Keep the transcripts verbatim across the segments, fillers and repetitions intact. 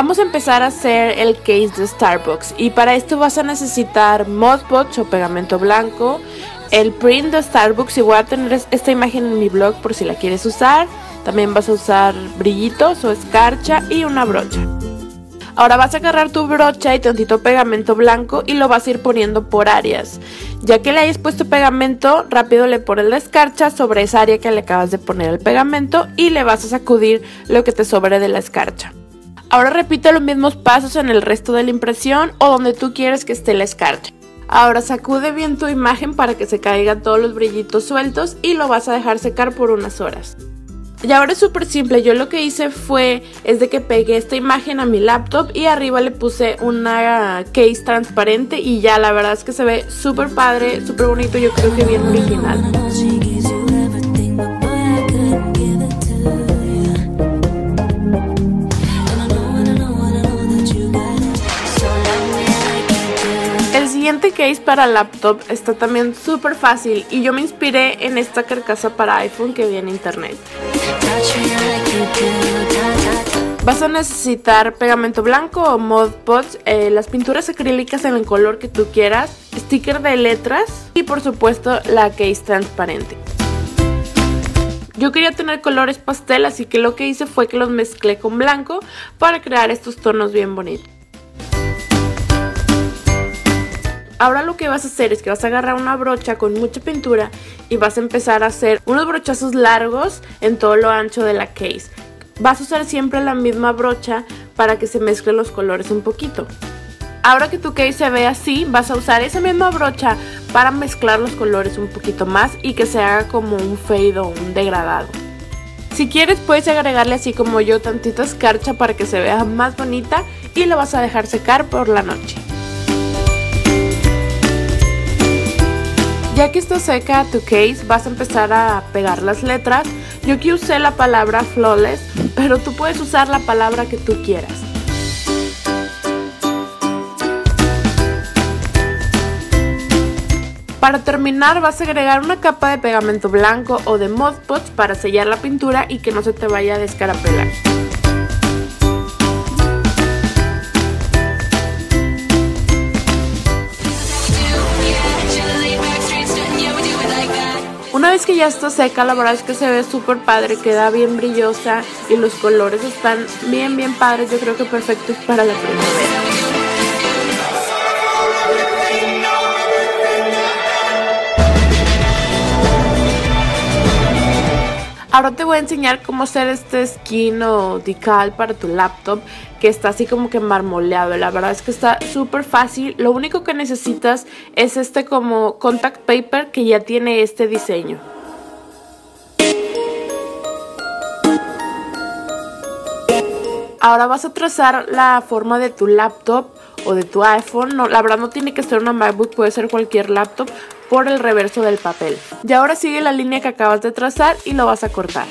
Vamos a empezar a hacer el case de Starbucks, y para esto vas a necesitar Mod Podge o pegamento blanco, el print de Starbucks, y voy a tener esta imagen en mi blog por si la quieres usar. También vas a usar brillitos o escarcha y una brocha. Ahora vas a agarrar tu brocha y tantito pegamento blanco y lo vas a ir poniendo por áreas. Ya que le hayas puesto pegamento, rápido le pones la escarcha sobre esa área que le acabas de poner el pegamento y le vas a sacudir lo que te sobre de la escarcha. Ahora repite los mismos pasos en el resto de la impresión o donde tú quieres que esté la escarcha. Ahora sacude bien tu imagen para que se caigan todos los brillitos sueltos y lo vas a dejar secar por unas horas. Y ahora es súper simple. Yo lo que hice fue, es de que pegué esta imagen a mi laptop y arriba le puse una case transparente y ya la verdad es que se ve súper padre, súper bonito, yo creo que bien original. El siguiente case para laptop está también súper fácil y yo me inspiré en esta carcasa para iPhone que vi en internet. Vas a necesitar pegamento blanco o Mod Podge, eh, las pinturas acrílicas en el color que tú quieras, sticker de letras y por supuesto la case transparente. Yo quería tener colores pastel, así que lo que hice fue que los mezclé con blanco para crear estos tonos bien bonitos. Ahora lo que vas a hacer es que vas a agarrar una brocha con mucha pintura y vas a empezar a hacer unos brochazos largos en todo lo ancho de la case. Vas a usar siempre la misma brocha para que se mezclen los colores un poquito. Ahora que tu case se ve así, vas a usar esa misma brocha para mezclar los colores un poquito más y que se haga como un fade o un degradado. Si quieres puedes agregarle, así como yo, tantita escarcha para que se vea más bonita y lo vas a dejar secar por la noche. Ya que está seca tu case, vas a empezar a pegar las letras. Yo aquí usé la palabra flawless, pero tú puedes usar la palabra que tú quieras. Para terminar vas a agregar una capa de pegamento blanco o de Mod Podge para sellar la pintura y que no se te vaya a descarapelar. Una vez que ya está seca, la verdad es que se ve súper padre, queda bien brillosa y los colores están bien bien padres, yo creo que perfectos para la primavera. Ahora te voy a enseñar cómo hacer este skin o decal para tu laptop, que está así como que marmoleado. La verdad es que está súper fácil. Lo único que necesitas es este como contact paper que ya tiene este diseño. Ahora vas a trazar la forma de tu laptop o de tu iPhone. No, la verdad no tiene que ser una MacBook, puede ser cualquier laptop, por el reverso del papel. Y ahora sigue la línea que acabas de trazar y lo vas a cortar.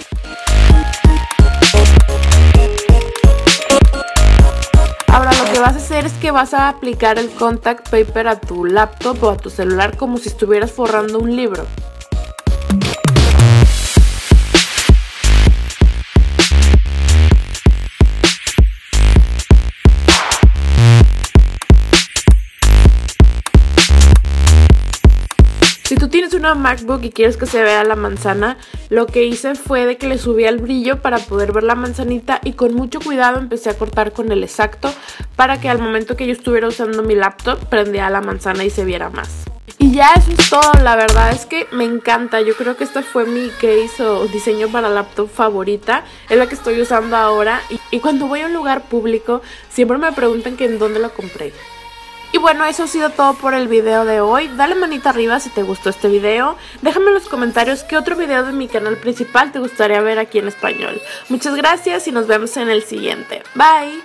Ahora lo que vas a hacer es que vas a aplicar el contact paper a tu laptop o a tu celular como si estuvieras forrando un libro. Si tú tienes una MacBook y quieres que se vea la manzana, lo que hice fue de que le subí al brillo para poder ver la manzanita y con mucho cuidado empecé a cortar con el exacto para que al momento que yo estuviera usando mi laptop prendiera la manzana y se viera más. Y ya eso es todo, la verdad es que me encanta, yo creo que esta fue mi case o diseño para laptop favorita, es la que estoy usando ahora y, y cuando voy a un lugar público siempre me preguntan que en dónde lo compré. Y bueno, eso ha sido todo por el video de hoy. Dale manita arriba si te gustó este video. Déjame en los comentarios qué otro video de mi canal principal te gustaría ver aquí en español. Muchas gracias y nos vemos en el siguiente. Bye.